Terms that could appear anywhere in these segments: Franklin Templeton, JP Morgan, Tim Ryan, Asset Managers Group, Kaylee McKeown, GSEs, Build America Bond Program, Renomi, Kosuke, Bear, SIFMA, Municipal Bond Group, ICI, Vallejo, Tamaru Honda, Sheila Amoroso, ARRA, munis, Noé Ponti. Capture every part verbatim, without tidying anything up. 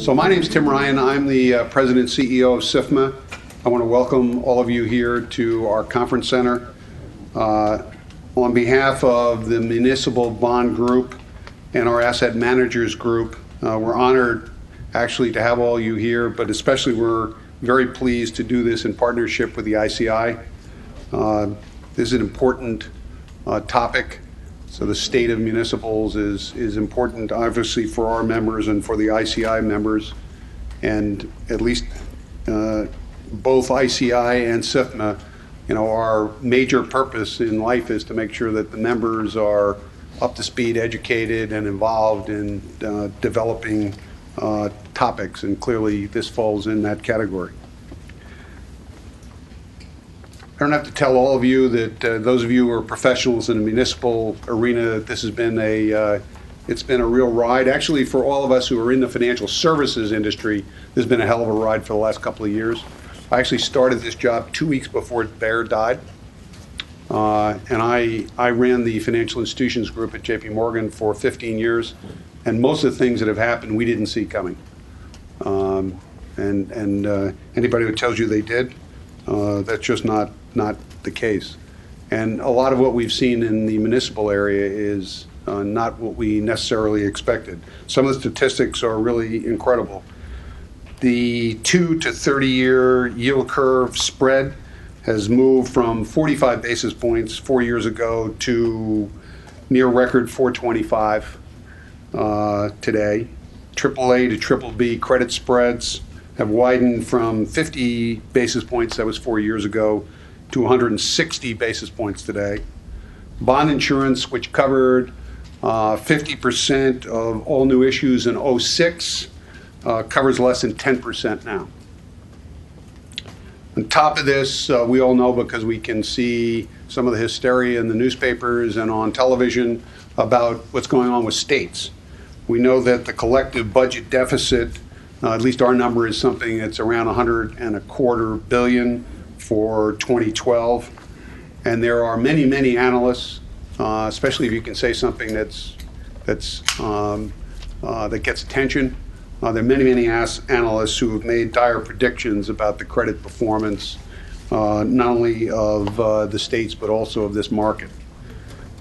So my name's Tim Ryan. I'm the uh, President and C E O of SIFMA. I want to welcome all of you here to our conference center. Uh, on behalf of the Municipal Bond Group and our Asset Managers Group, uh, we're honored actually to have all you here, but especially we're very pleased to do this in partnership with the I C I. Uh, this is an important uh, topic. So the state of municipals is, is important, obviously, for our members and for the I C I members. And at least uh, both I C I and SIFMA, you know, our major purpose in life is to make sure that the members are up to speed, educated, and involved in uh, developing uh, topics. And clearly, this falls in that category. I don't have to tell all of you that uh, those of you who are professionals in the municipal arena, this has been a uh, it's been a real ride. Actually, for all of us who are in the financial services industry, there's been a hell of a ride for the last couple of years. I actually started this job two weeks before Bear died, uh, and I I ran the financial institutions group at J P Morgan for fifteen years, and most of the things that have happened we didn't see coming, um, and and uh, anybody who tells you they did, uh, that's just not. not the case. And a lot of what we've seen in the municipal area is uh, not what we necessarily expected. Some of the statistics are really incredible. The two to thirty year yield curve spread has moved from forty-five basis points four years ago to near record four twenty-five uh, today. triple A to triple B credit spreads have widened from fifty basis points, that was four years ago, to one hundred sixty basis points today. Bond insurance, which covered uh, fifty percent of all new issues in oh six, uh, covers less than ten percent now. On top of this, uh, we all know, because we can see some of the hysteria in the newspapers and on television about what's going on with states. We know that the collective budget deficit, uh, at least our number, is something that's around a hundred and a quarter billion for twenty twelve, and there are many, many analysts, uh, especially if you can say something that's that's um, uh, that gets attention. Uh, there are many, many as analysts who have made dire predictions about the credit performance, uh, not only of uh, the states but also of this market.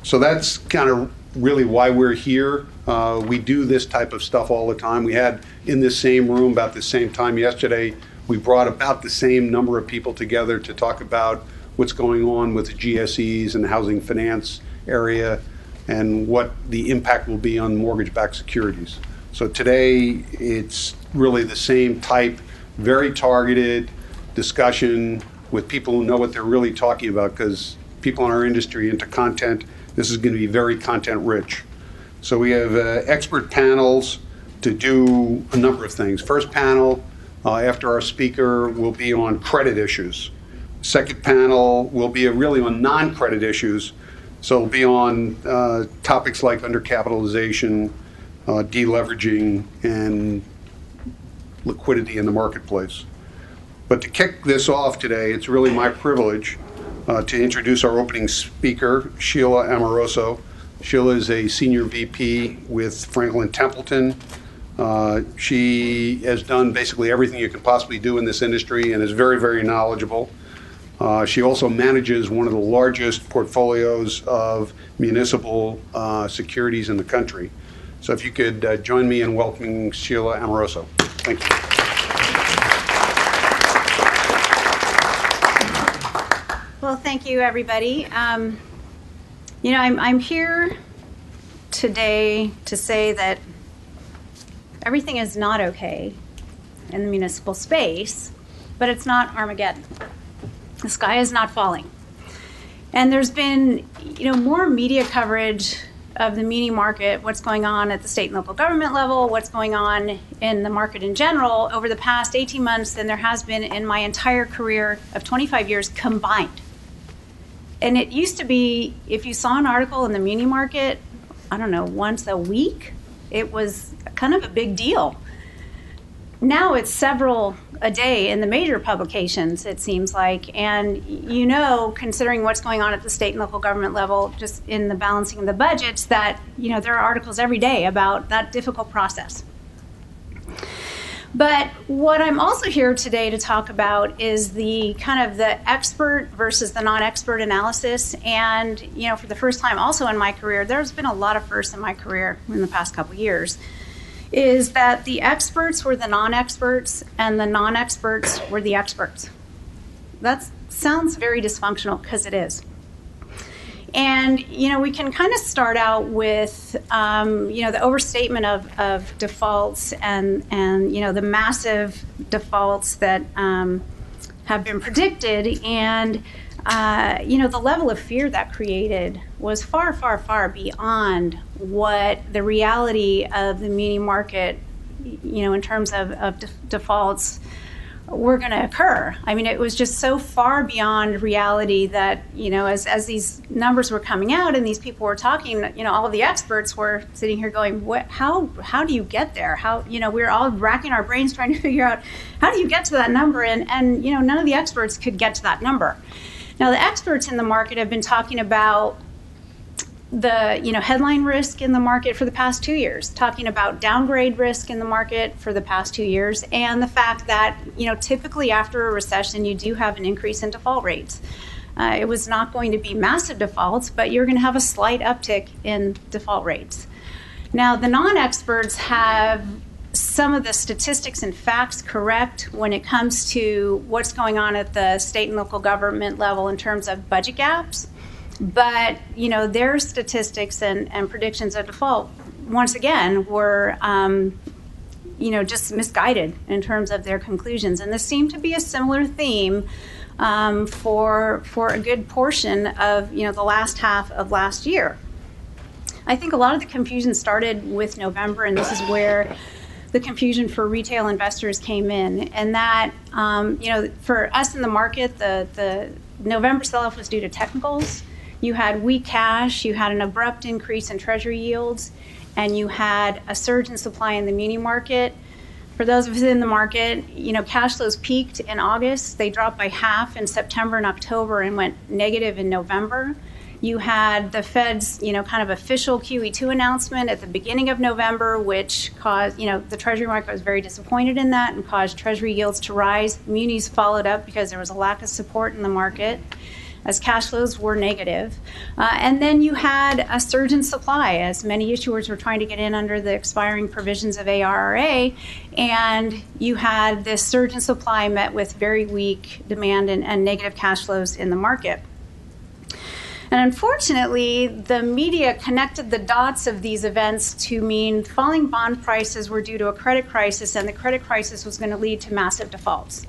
So that's kind of really why we're here. Uh, we do this type of stuff all the time. We had in this same room about the same time yesterday. We brought about the same number of people together to talk about what's going on with the G S Es and the housing finance area and what the impact will be on mortgage-backed securities. So today, it's really the same type, very targeted discussion with people who know what they're really talking about, because people in our industry into content, this is going to be very content-rich. So we have uh, expert panels to do a number of things. First panel, Uh, after our speaker, will be on credit issues. Second panel will be really on non-credit issues, so it'll be on uh, topics like undercapitalization, uh, deleveraging, and liquidity in the marketplace. But to kick this off today, it's really my privilege uh, to introduce our opening speaker, Sheila Amoroso. Sheila is a senior V P with Franklin Templeton. Uh, she has done basically everything you can possibly do in this industry and is very, very knowledgeable. Uh, she also manages one of the largest portfolios of municipal uh, securities in the country. So if you could uh, join me in welcoming Sheila Amoroso. Thank you. Well, thank you, everybody. Um, you know, I'm, I'm here today to say that everything is not okay in the municipal space, but it's not Armageddon. The sky is not falling. And there's been, you know, more media coverage of the muni market, what's going on at the state and local government level, what's going on in the market in general over the past eighteen months than there has been in my entire career of twenty-five years combined. And it used to be, if you saw an article in the muni market, I don't know, once a week, it was kind of a big deal. Now it's several a day in the major publications, it seems like. And, you know, considering what's going on at the state and local government level, just in the balancing of the budgets, that, you know, there are articles every day about that difficult process. But what I'm also here today to talk about is the kind of the expert versus the non-expert analysis. And, you know, for the first time also in my career, there's been a lot of firsts in my career in the past couple of years, is that the experts were the non-experts and the non-experts were the experts. That sounds very dysfunctional, because it is. And, you know, we can kind of start out with, um, you know, the overstatement of, of defaults and, and, you know, the massive defaults that um, have been predicted. And, uh, you know, the level of fear that created was far, far, far beyond what the reality of the muni market, you know, in terms of, of de- defaults were going to occur. I mean, it was just so far beyond reality that, you know, as, as these numbers were coming out and these people were talking, you know, all of the experts were sitting here going, what, how, how do you get there? How, you know, we were all racking our brains trying to figure out, how do you get to that number? And, and, you know, none of the experts could get to that number. Now, the experts in the market have been talking about the, you know, headline risk in the market for the past two years, talking about downgrade risk in the market for the past two years, and the fact that, you know, typically after a recession, you do have an increase in default rates. Uh, it was not going to be massive defaults, but you're going to have a slight uptick in default rates. Now, the non-experts have some of the statistics and facts correct when it comes to what's going on at the state and local government level in terms of budget gaps. But, you know, their statistics and, and predictions of default, once again, were, um, you know, just misguided in terms of their conclusions. And this seemed to be a similar theme um, for, for a good portion of, you know, the last half of last year. I think a lot of the confusion started with November, and this is where the confusion for retail investors came in. And that, um, you know, for us in the market, the, the November sell-off was due to technicals. You had weak cash, you had an abrupt increase in treasury yields, and you had a surge in supply in the muni market. For those of us in the market, you know, cash flows peaked in August. They dropped by half in September and October and went negative in November. You had the Fed's, you know, kind of official Q E two announcement at the beginning of November, which caused, you know, the treasury market was very disappointed in that and caused treasury yields to rise. Munis followed up because there was a lack of support in the market, as cash flows were negative. Uh, and then you had a surge in supply, as many issuers were trying to get in under the expiring provisions of ARRA, and you had this surge in supply met with very weak demand and, and negative cash flows in the market. And unfortunately, the media connected the dots of these events to mean falling bond prices were due to a credit crisis, and the credit crisis was going to lead to massive defaults.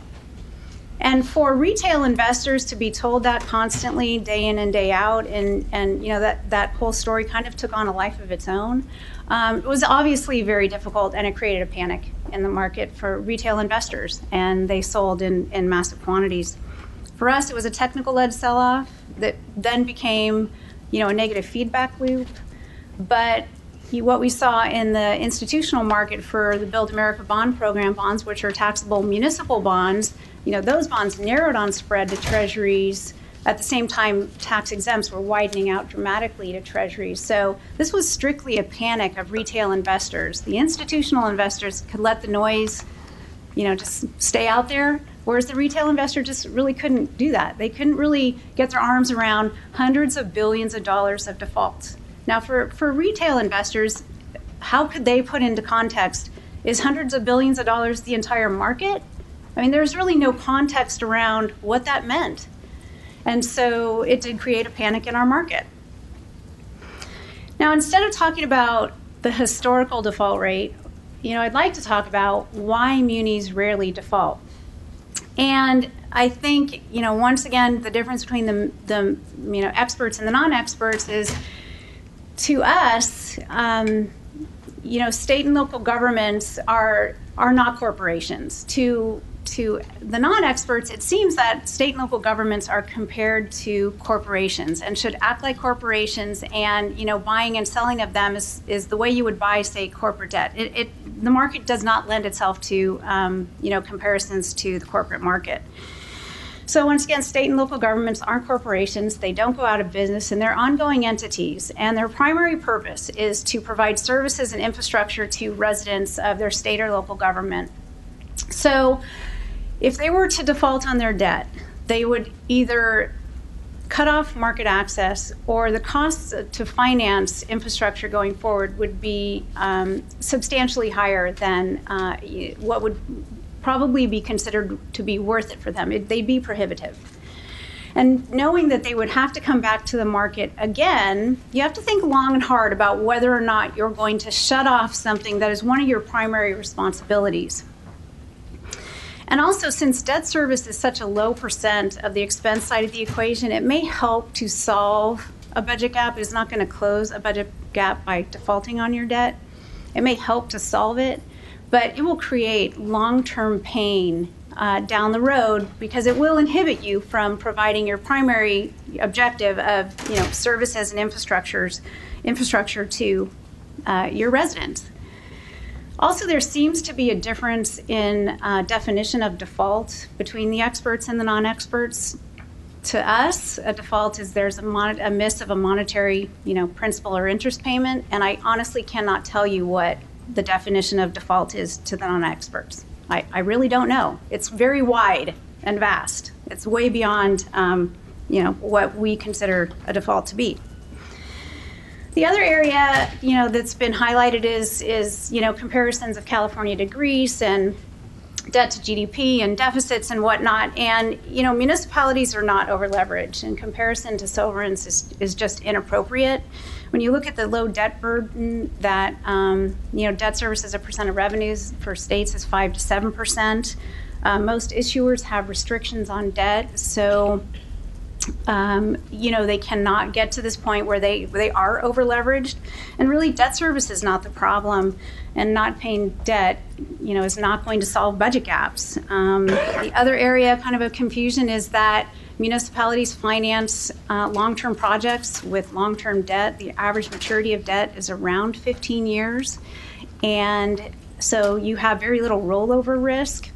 And for retail investors to be told that constantly, day in and day out, and, and you know, that, that whole story kind of took on a life of its own, um, it was obviously very difficult, and it created a panic in the market for retail investors, and they sold in, in massive quantities. For us, it was a technical-led sell-off that then became, you know, a negative feedback loop. But what we saw in the institutional market for the Build America Bond Program bonds, which are taxable municipal bonds, you know, those bonds narrowed on spread to treasuries. At the same time, tax exempts were widening out dramatically to treasuries. So this was strictly a panic of retail investors. The institutional investors could let the noise, you know, just stay out there, whereas the retail investor just really couldn't do that. They couldn't really get their arms around hundreds of billions of dollars of defaults. Now, for, for retail investors, how could they put into context, is hundreds of billions of dollars the entire market? I mean, there's really no context around what that meant. And so it did create a panic in our market. Now, instead of talking about the historical default rate, you know, I'd like to talk about why munis rarely default. And I think, you know, once again, the difference between the, the you know, experts and the non-experts is, to us, um, you know, state and local governments are are not corporations. To to the non-experts, it seems that state and local governments are compared to corporations and should act like corporations, and, you know, buying and selling of them is, is the way you would buy, say, corporate debt. It, it the market does not lend itself to, um, you know, comparisons to the corporate market. So once again, state and local governments aren't corporations. They don't go out of business, and they're ongoing entities. And their primary purpose is to provide services and infrastructure to residents of their state or local government. So if they were to default on their debt, they would either cut off market access, or the costs to finance infrastructure going forward would be um, substantially higher than uh, what would probably be considered to be worth it for them. It, they'd be prohibitive. And knowing that they would have to come back to the market again, you have to think long and hard about whether or not you're going to shut off something that is one of your primary responsibilities. And also, since debt service is such a low percent of the expense side of the equation, it may help to solve a budget gap. It's not going to close a budget gap by defaulting on your debt. It may help to solve it, but it will create long-term pain uh, down the road, because it will inhibit you from providing your primary objective of, you know, services and infrastructures, infrastructure to uh, your residents. Also, there seems to be a difference in uh, definition of default between the experts and the non-experts. To us, a default is there's a, mon a miss of a monetary, you know, principal or interest payment, and I honestly cannot tell you what the definition of default is to the non-experts. I, I really don't know. It's very wide and vast. It's way beyond, um, you know, what we consider a default to be. The other area, you know, that's been highlighted is, is, you know, comparisons of California to Greece and debt to G D P and deficits and whatnot. And, you know, municipalities are not over-leveraged, and comparison to sovereigns is, is just inappropriate. When you look at the low debt burden that, um, you know, debt service as a percent of revenues for states is five to seven percent. Uh, most issuers have restrictions on debt, so Um, you know, they cannot get to this point where they, they are over-leveraged. And really, debt service is not the problem, and not paying debt, you know, is not going to solve budget gaps. Um, the other area kind of a confusion is that municipalities finance uh, long-term projects with long-term debt. The average maturity of debt is around fifteen years, and so you have very little rollover risk.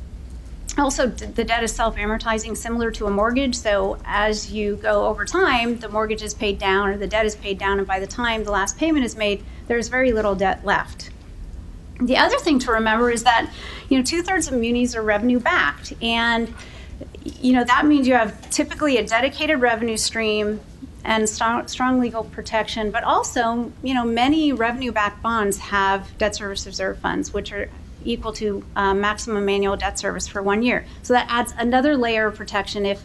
Also, the debt is self-amortizing, similar to a mortgage, so as you go over time, the mortgage is paid down or the debt is paid down, and by the time the last payment is made, there's very little debt left. The other thing to remember is that, you know, two-thirds of munis are revenue-backed, and, you know, that means you have typically a dedicated revenue stream and strong, strong legal protection, but also, you know, many revenue-backed bonds have debt service reserve funds, which are equal to uh, maximum annual debt service for one year. So that adds another layer of protection if,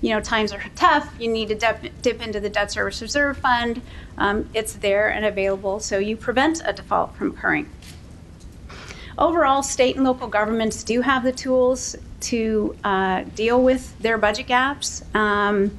you know, times are tough, you need to dip, dip into the debt service reserve fund. Um, it's there and available, so you prevent a default from occurring. Overall, state and local governments do have the tools to uh, deal with their budget gaps. Um,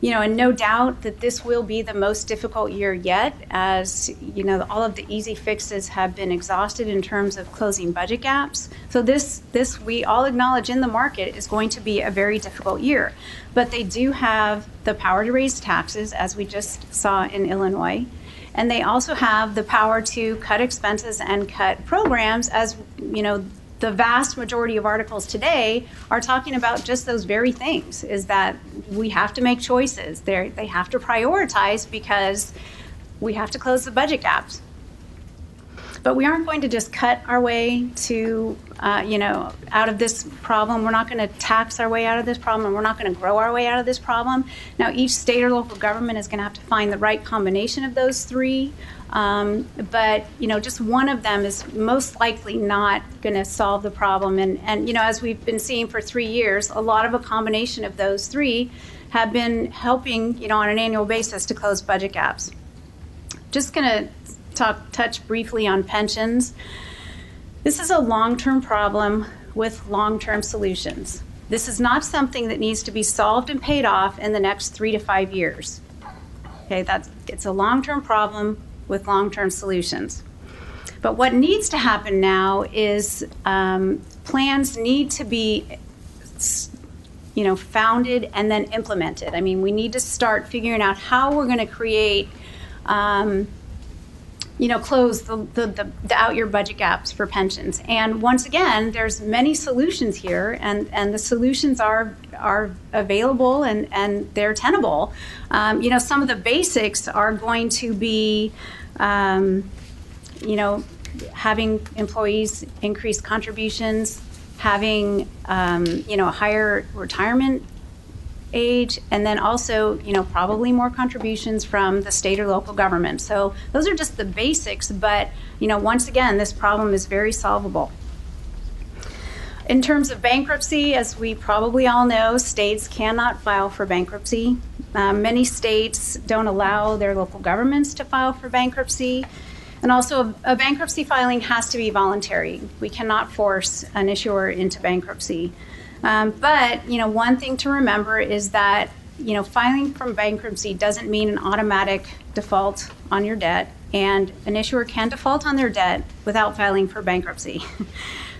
You know, and no doubt that this will be the most difficult year yet, as, you know, all of the easy fixes have been exhausted in terms of closing budget gaps. So this, this we all acknowledge in the market is going to be a very difficult year. But they do have the power to raise taxes, as we just saw in Illinois. And they also have the power to cut expenses and cut programs, as, you know, the vast majority of articles today are talking about just those very things, is that we have to make choices. They're, they have to prioritize because we have to close the budget gaps. But we aren't going to just cut our way to, uh, you know, out of this problem. We're not going to tax our way out of this problem, and we're not going to grow our way out of this problem. Now, each state or local government is going to have to find the right combination of those three. Um, but, you know, just one of them is most likely not going to solve the problem. And, and, you know, as we've been seeing for three years, a lot of a combination of those three have been helping, you know, on an annual basis to close budget gaps. Just going to Talk, touch briefly on pensions. This is a long-term problem with long-term solutions. This is not something that needs to be solved and paid off in the next three to five years. Okay, that's, it's a long-term problem with long-term solutions. But what needs to happen now is um, plans need to be, you know, founded and then implemented. I mean, we need to start figuring out how we're going to create um, you know, close the, the, the, the out-year budget gaps for pensions. And once again, there's many solutions here, and, and the solutions are, are available, and, and they're tenable. Um, you know, some of the basics are going to be, um, you know, having employees increase contributions having um, you know, a higher retirement age, and then also, you know, probably more contributions from the state or local government. So those are just the basics, but, you know, once again, this problem is very solvable. In terms of bankruptcy, as we probably all know, states cannot file for bankruptcy. Uh, many states don't allow their local governments to file for bankruptcy. And also, a, a bankruptcy filing has to be voluntary. We cannot force an issuer into bankruptcy. Um, but, you know, one thing to remember is that, you know, filing from bankruptcy doesn't mean an automatic default on your debt, and an issuer can default on their debt without filing for bankruptcy.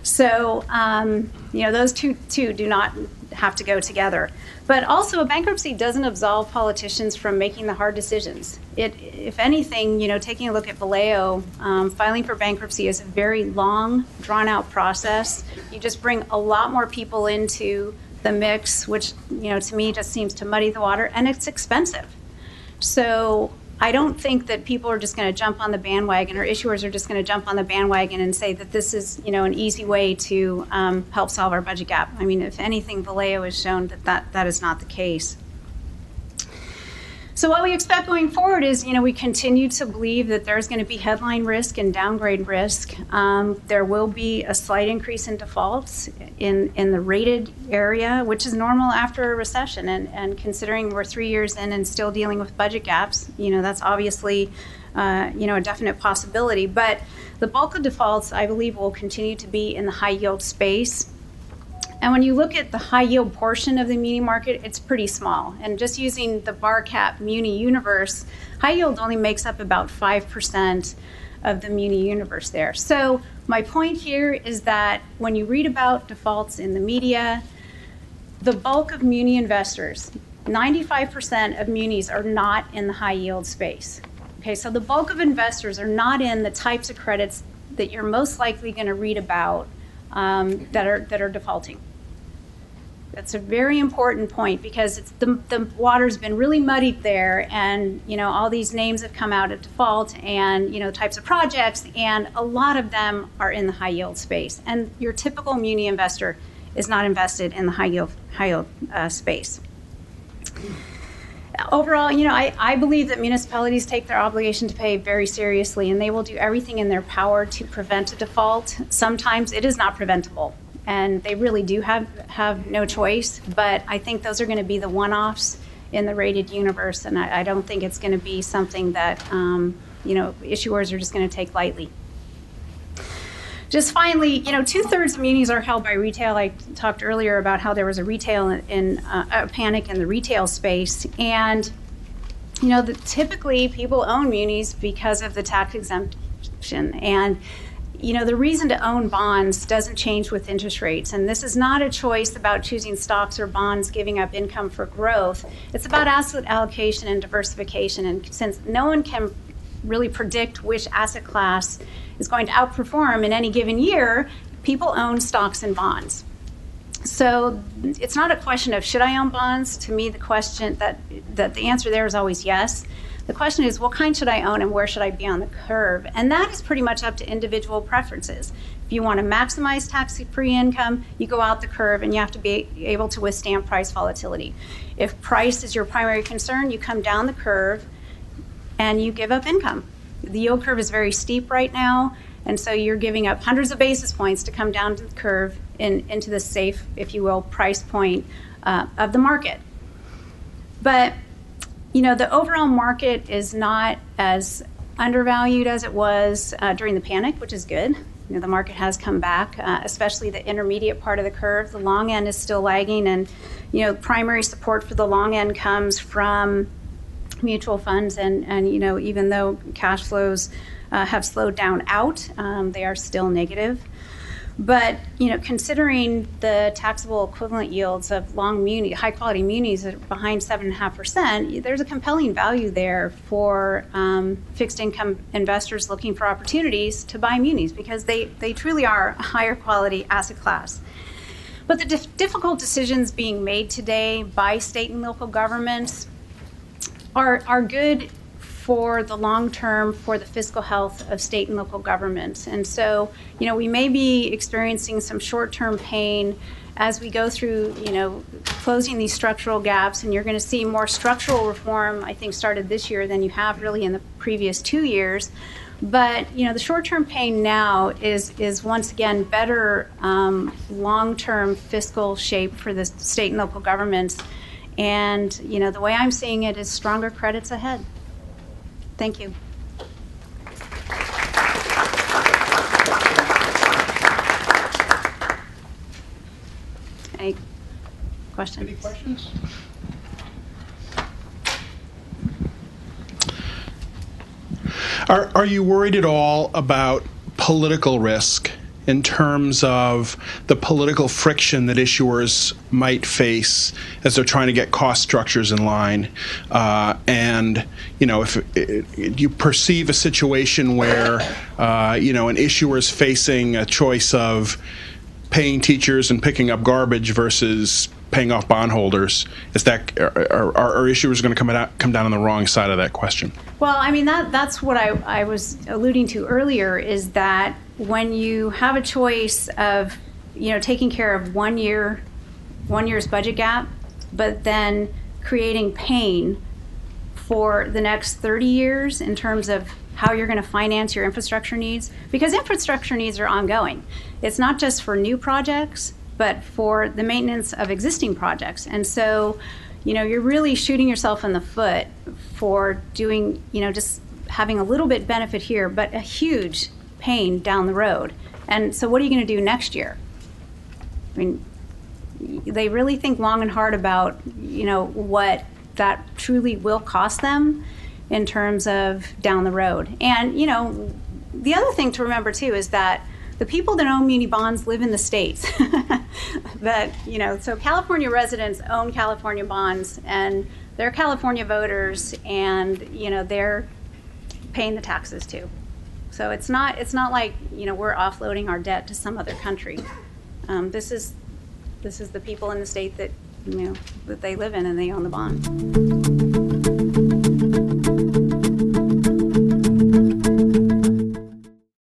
So, um, you know, those two, two do not have to go together. But also, a bankruptcy doesn't absolve politicians from making the hard decisions. It, if anything, you know, taking a look at Vallejo, um, filing for bankruptcy is a very long, drawn-out process. You just bring a lot more people into the mix, which, you know, to me just seems to muddy the water, and it's expensive. So I don't think that people are just going to jump on the bandwagon, or issuers are just going to jump on the bandwagon and say that this is, you know, an easy way to um, help solve our budget gap. I mean, if anything, Vallejo has shown that that, that is not the case. So what we expect going forward is, you know, we continue to believe that there's going to be headline risk and downgrade risk. Um, there will be a slight increase in defaults in, in the rated area, which is normal after a recession. And, and considering we're three years in and still dealing with budget gaps, you know, that's obviously, uh, you know, a definite possibility. But the bulk of defaults, I believe, will continue to be in the high yield space. And when you look at the high yield portion of the muni market, it's pretty small. And just using the bar cap muni universe, high yield only makes up about five percent of the muni universe there. So my point here is that when you read about defaults in the media, the bulk of muni investors, ninety-five percent of munis are not in the high yield space. Okay, so the bulk of investors are not in the types of credits that you're most likely going to read about um, that are that are defaulting. That's a very important point, because it's the, the water's been really muddied there, and, you know, all these names have come out at default, and, you know, types of projects, and a lot of them are in the high yield space. And your typical muni investor is not invested in the high yield high yield uh, space. Overall, you know, I, I believe that municipalities take their obligation to pay very seriously, and they will do everything in their power to prevent a default. Sometimes it is not preventable, and they really do have, have no choice, but I think those are going to be the one-offs in the rated universe, and I, I don't think it's going to be something that, um, you know, issuers are just going to take lightly. Just finally, you know, two-thirds of munis are held by retail. I talked earlier about how there was a retail in uh, a panic in the retail space, and, you know, the, typically people own munis because of the tax exemption, and, you know, the reason to own bonds doesn't change with interest rates, and this is not a choice about choosing stocks or bonds, giving up income for growth. It's about asset allocation and diversification, and since no one can really predict which asset class is going to outperform in any given year, people own stocks and bonds. So it's not a question of should I own bonds. To me, the question that, that the answer there is always yes. The question is, what kind should I own, and where should I be on the curve? And that is pretty much up to individual preferences. If you want to maximize tax-free income, you go out the curve, and you have to be able to withstand price volatility. If price is your primary concern, you come down the curve and you give up income. The yield curve is very steep right now, and so you're giving up hundreds of basis points to come down to the curve in, into the safe, if you will, price point uh, of the market. But, you know, the overall market is not as undervalued as it was uh, during the panic, which is good. You know, the market has come back, uh, especially the intermediate part of the curve. The long end is still lagging, and, you know, primary support for the long end comes from mutual funds, and, and, you know, even though cash flows uh, have slowed down out, um, they are still negative. But, you know, considering the taxable equivalent yields of long muni, high quality munis at behind seven point five percent, there's a compelling value there for um, fixed income investors looking for opportunities to buy munis, because they, they truly are a higher quality asset class. But the dif- difficult decisions being made today by state and local governments Are, are good for the long term, for the fiscal health of state and local governments. And so, you know, we may be experiencing some short-term pain as we go through, you know, closing these structural gaps, and you're going to see more structural reform, I think, started this year than you have really in the previous two years. But, you know, the short-term pain now is, is once again, better um, long-term fiscal shape for the state and local governments. And, you know, the way I'm seeing it is stronger credits ahead. Thank you. Any questions? Any questions? Are, are you worried at all about political risk in terms of the political friction that issuers might face as they're trying to get cost structures in line? Uh, and, you know, if, if you perceive a situation where, uh, you know, an issuer is facing a choice of paying teachers and picking up garbage versus paying off bondholders, is that, are, are, are issuers going to come out come down on the wrong side of that question? Well, I mean, that that's what I, I was alluding to earlier, is that when you have a choice of, you know, taking care of one year, one year's budget gap, but then creating pain for the next thirty years in terms of how you're going to finance your infrastructure needs, because infrastructure needs are ongoing. It's not just for new projects, but for the maintenance of existing projects. And so, you know, you're really shooting yourself in the foot for doing, you know, just having a little bit benefit here, but a huge pain down the road. And so what are you going to do next year? I mean, they really think long and hard about, you know, what that truly will cost them in terms of down the road. And, you know, the other thing to remember, too, is that the people that own muni bonds live in the states. But, you know, so California residents own California bonds, and they're California voters, and, you know, they're paying the taxes too. So it's not, it's not like, you know, we're offloading our debt to some other country. Um, this is, this is the people in the state that, you know, that they live in, and they own the bond.